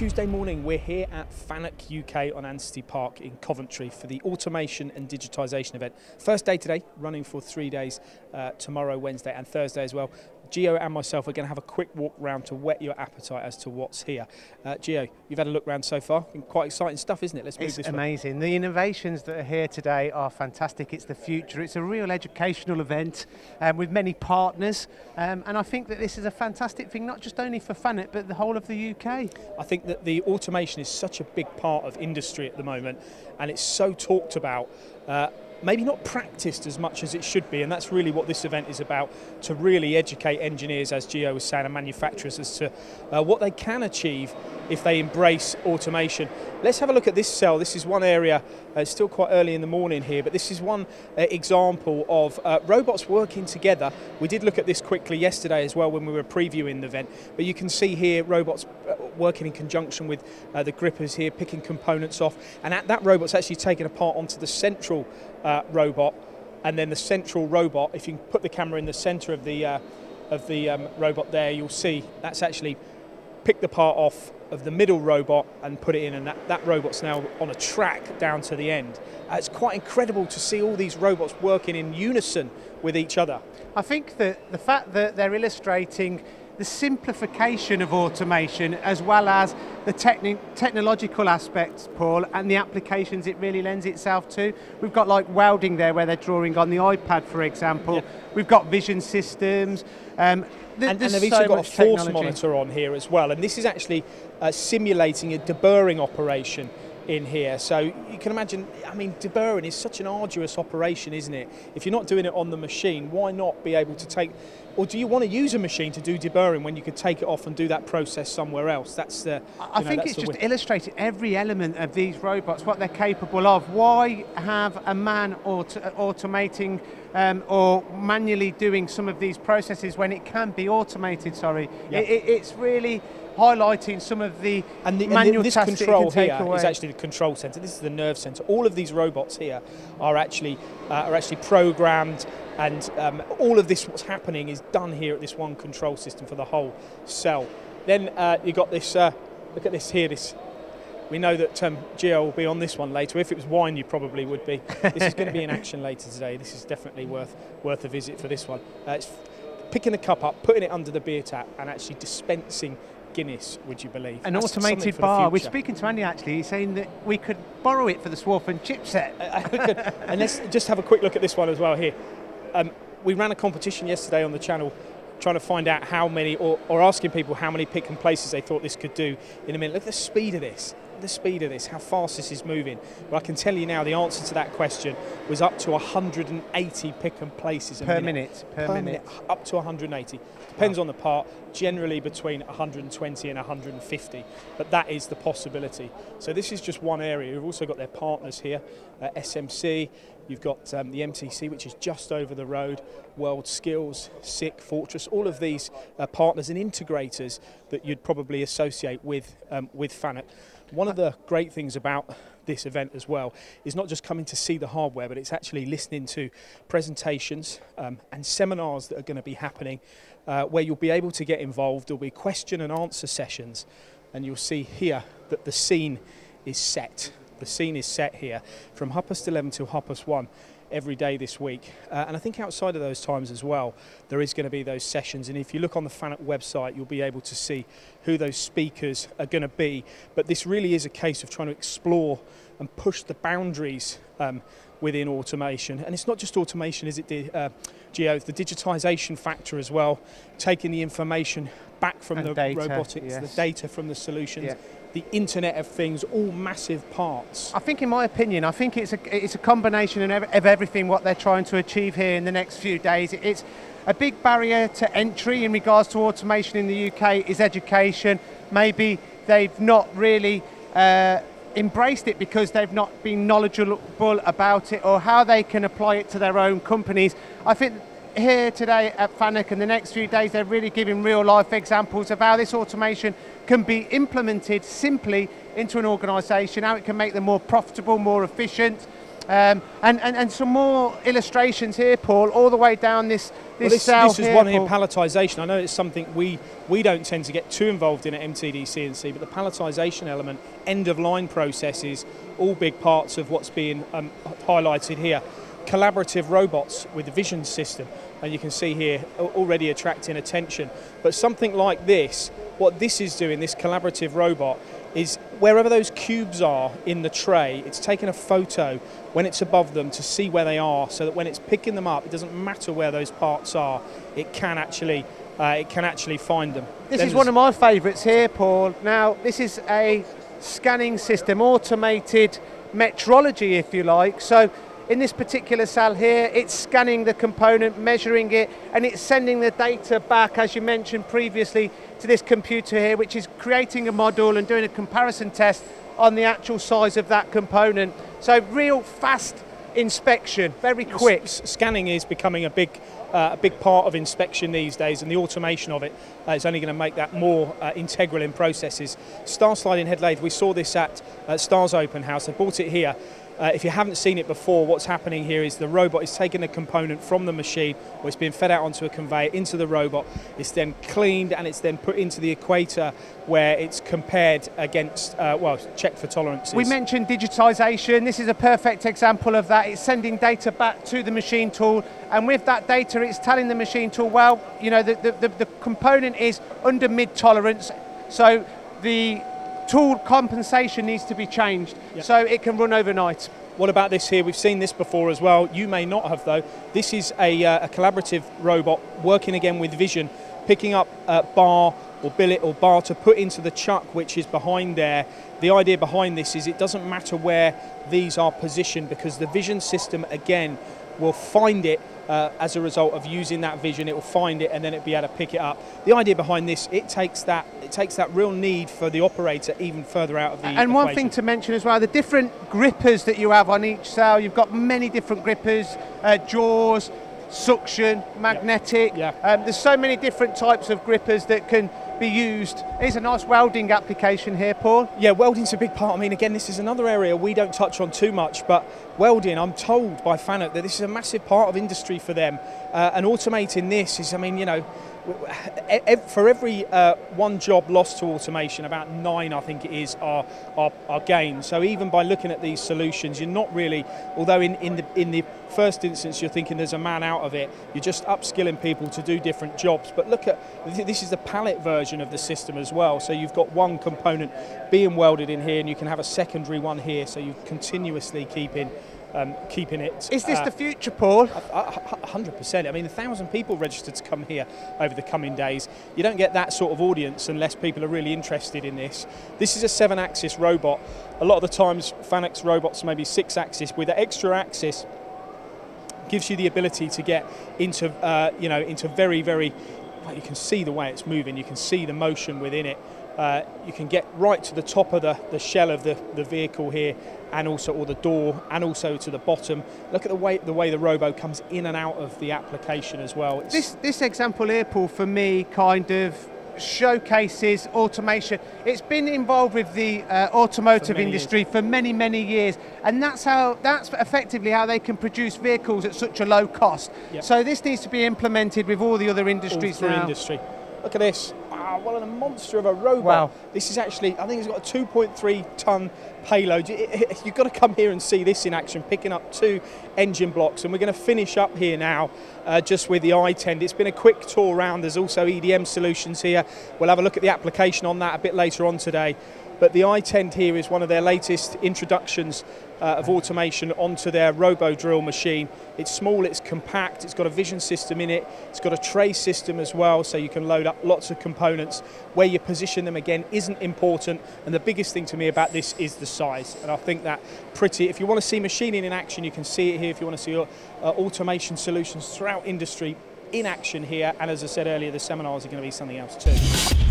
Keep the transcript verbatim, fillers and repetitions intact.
Tuesday morning, we're here at FANUC U K on Ansty Park in Coventry for the automation and digitisation event. First day today, running for three days, uh, tomorrow, Wednesday and Thursday as well. Gio and myself are going to have a quick walk round to whet your appetite as to what's here. Uh, Gio, you've had a look round so far, and quite exciting stuff, isn't it? Let's move it's this amazing. Way. The innovations that are here today are fantastic. It's the future. It's a real educational event um, with many partners, um, and I think that this is a fantastic thing, not just only for FANUC but the whole of the U K. I think that the automation is such a big part of industry at the moment, and it's so talked about. Uh, maybe not practiced as much as it should be, and that's really what this event is about, to really educate engineers, as Gio was saying, and manufacturers as to uh, what they can achieve if they embrace automation. Let's have a look at this cell. This is one area, uh, it's still quite early in the morning here, but this is one uh, example of uh, robots working together. We did look at this quickly yesterday as well when we were previewing the event, but you can see here robots working in conjunction with uh, the grippers here, picking components off, and at that robot's actually taken apart onto the central Uh, robot, and then the central robot, if you can put the camera in the centre of the uh, of the um, robot there, you'll see that's actually picked the part off of the middle robot and put it in, and that, that robot's now on a track down to the end. Uh, it's quite incredible to see all these robots working in unison with each other. I think that the fact that they're illustrating the simplification of automation as well as the techni technological aspects, Paul, and the applications it really lends itself to. We've got like welding there where they're drawing on the iPad, for example. Yeah. We've got vision systems. Um, th and, and they've also so got a force technology monitor on here as well. And this is actually uh, simulating a deburring operation in here. So you can imagine, I mean, deburring is such an arduous operation, isn't it? If you're not doing it on the machine, why not be able to take, or do you want to use a machine to do deburring when you could take it off and do that process somewhere else? That's the, I think it's just illustrated every element of these robots, what they're capable of. Why have a man auto automating um, or manually doing some of these processes when it can be automated, sorry. Yeah. It, it, it's really highlighting some of the, and the manual and this tasks control here away. Is actually the control center. This is the nerve center. All of these robots here are actually uh, are actually programmed, and um, all of this what's happening is done here at this one control system for the whole cell. Then uh, you got this. Uh, look at this here. This we know that um, Gio will be on this one later. If it was wine, you probably would be. This is going to be in action later today. This is definitely worth worth a visit for this one. Uh, it's picking the cup up, putting it under the beer tap, and actually dispensing Guinness, would you believe? An That's automated bar. We're speaking to Andy actually, he's saying that we could borrow it for the Swarfen chipset. And let's just have a quick look at this one as well here. Um, we ran a competition yesterday on the channel trying to find out how many, or, or asking people how many pick and places they thought this could do in a minute. Look at the speed of this, the speed of this, how fast this is moving. Well, I can tell you now the answer to that question was up to one hundred eighty pick and places a per minute. minute per, per minute. minute. Up to one hundred eighty. Depends wow. on the part, generally between one hundred twenty and one hundred fifty, but that is the possibility. So this is just one area. We've also got their partners here, uh, S M C, you've got um, the M T C, which is just over the road, World Skills, SICK, Fortress, all of these uh, partners and integrators that you'd probably associate with, um, with FANUC. One of the great things about this event as well is not just coming to see the hardware, but it's actually listening to presentations um, and seminars that are going to be happening uh, where you'll be able to get involved. There'll be question and answer sessions, and you'll see here that the scene is set. The scene is set here from half past eleven till half past one every day this week, uh, and I think outside of those times as well there is going to be those sessions, and if you look on the FANUC website you'll be able to see who those speakers are going to be. But this really is a case of trying to explore and push the boundaries um, within automation, and it's not just automation, is it, uh, Gio? It's the digitisation factor as well, taking the information back from and the data, robotics, yes. the data from the solutions, yeah. the Internet of Things, all massive parts. I think, in my opinion, I think it's a, it's a combination of everything what they're trying to achieve here in the next few days. It's a big barrier to entry in regards to automation in the U K is education. Maybe they've not really uh, embraced it because they've not been knowledgeable about it or how they can apply it to their own companies. I think here today at FANUC and the next few days they're really giving real life examples of how this automation can be implemented simply into an organisation, how it can make them more profitable, more efficient, um, and, and, and some more illustrations here, Paul, all the way down this This, this, this is here, one here, palletization. I know it's something we, we don't tend to get too involved in at M T D C N C, but the palletization element, end-of-line processes, all big parts of what's being um, highlighted here. Collaborative robots with the vision system, and you can see here already attracting attention. But something like this, what this is doing, this collaborative robot, is wherever those cubes are in the tray, it's taking a photo when it's above them to see where they are, so that when it's picking them up, it doesn't matter where those parts are, it can actually, uh, it can actually find them. This then is one of my favourites here, Paul. Now, this is a scanning system, automated metrology, if you like. So in this particular cell here, it's scanning the component, measuring it, and it's sending the data back, as you mentioned previously, to this computer here, which is creating a model and doing a comparison test on the actual size of that component. So real fast inspection, very quick. S scanning is becoming a big, uh, a big part of inspection these days, and the automation of it uh, is only going to make that more uh, integral in processes. Star sliding head lathe, we saw this at uh, Star's open house. They bought it here. Uh, if you haven't seen it before, what's happening here is the robot is taking a component from the machine, or it's being fed out onto a conveyor into the robot. It's then cleaned and it's then put into the equator, where it's compared against, uh, well, checked for tolerances. We mentioned digitisation. This is a perfect example of that. It's sending data back to the machine tool, and with that data, it's telling the machine tool, well, you know, the, the, the, the component is under mid-tolerance, so the tool compensation needs to be changed, yep. So it can run overnight. What about this here? We've seen this before as well. You may not have, though. This is a, uh, a collaborative robot working again with vision, picking up uh, bar or billet or bar to put into the chuck, which is behind there. The idea behind this is it doesn't matter where these are positioned, because the vision system, again, will find it uh, as a result of using that vision. It will find it and then it'll be able to pick it up. The idea behind this, it takes that it takes that real need for the operator even further out of the And equation. One thing to mention as well, the different grippers that you have on each cell, you've got many different grippers, uh, jaws, suction, magnetic. Yeah. Yeah. Um, there's so many different types of grippers that can be used. Here's a nice welding application here, Paul. Yeah, welding's a big part. I mean, again, this is another area we don't touch on too much, but welding, I'm told by FANUC that this is a massive part of industry for them, uh, and automating this is, I mean, you know, for every uh, one job lost to automation, about nine, I think it is, are, are, are gained. So even by looking at these solutions, you're not really, although in, in, the, in the first instance you're thinking there's a man out of it, you're just upskilling people to do different jobs. But look at, this is the pallet version of the system as well. So you've got one component being welded in here, and you can have a secondary one here, so you're continuously keeping Um, keeping it. Is this uh, the future, Paul? one hundred percent. I mean, a thousand people registered to come here over the coming days. You don't get that sort of audience unless people are really interested in this. This is a seven-axis robot. A lot of the times, FANUC's robots maybe six-axis. With an extra axis, gives you the ability to get into, uh, you know, into very, very. Well, you can see the way it's moving. You can see the motion within it. Uh, you can get right to the top of the, the shell of the, the vehicle here, and also, or the door, and also to the bottom. Look at the way the way the robo comes in and out of the application as well. It's this this example here, Paul, for me, kind of showcases automation. It's been involved with the uh, automotive industry for many, many years, and that's how that's effectively how they can produce vehicles at such a low cost. Yep. So this needs to be implemented with all the other industries all through now. Industry. Look at this. Ah, oh, what a monster of a robot. Wow. This is actually, I think it's got a two point three tonne payload. You've got to come here and see this in action, picking up two engine blocks. And we're going to finish up here now uh, just with the iTend. It's been a quick tour around. There's also E D M solutions here. We'll have a look at the application on that a bit later on today. But the iTend here is one of their latest introductions uh, of automation onto their Robo Drill machine. It's small, it's compact, it's got a vision system in it, it's got a tray system as well, so you can load up lots of components. Where you position them, again, isn't important, and the biggest thing to me about this is the size, and I think that pretty, if you want to see machining in action, you can see it here. If you want to see uh, automation solutions throughout industry in action here, and as I said earlier, the seminars are going to be something else too.